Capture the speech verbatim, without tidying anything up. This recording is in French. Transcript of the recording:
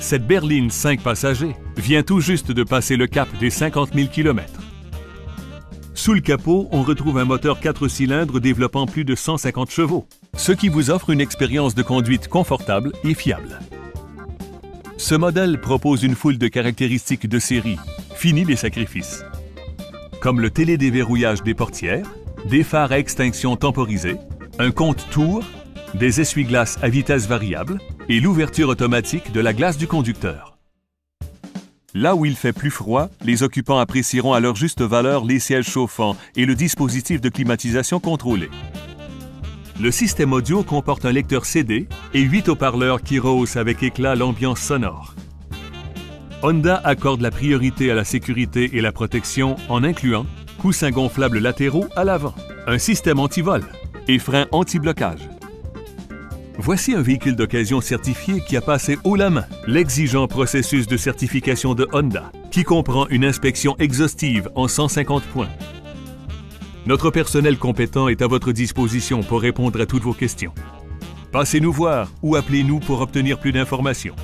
cette berline cinq passagers vient tout juste de passer le cap des cinquante mille kilomètres. Sous le capot, on retrouve un moteur quatre cylindres développant plus de cent cinquante chevaux, ce qui vous offre une expérience de conduite confortable et fiable. Ce modèle propose une foule de caractéristiques de série, fini les sacrifices, comme le télédéverrouillage des portières, des phares à extinction temporisée, un compte-tours, des essuie-glaces à vitesse variable et l'ouverture automatique de la glace du conducteur. Là où il fait plus froid, les occupants apprécieront à leur juste valeur les sièges chauffants et le dispositif de climatisation contrôlé. Le système audio comporte un lecteur C D et huit haut-parleurs qui rehaussent avec éclat l'ambiance sonore. Honda accorde la priorité à la sécurité et la protection en incluant coussins gonflables latéraux à l'avant, un système anti-vol et freins anti-blocage. Voici un véhicule d'occasion certifié qui a passé haut la main l'exigeant processus de certification de Honda, qui comprend une inspection exhaustive en cent cinquante points. Notre personnel compétent est à votre disposition pour répondre à toutes vos questions. Passez nous voir ou appelez-nous pour obtenir plus d'informations.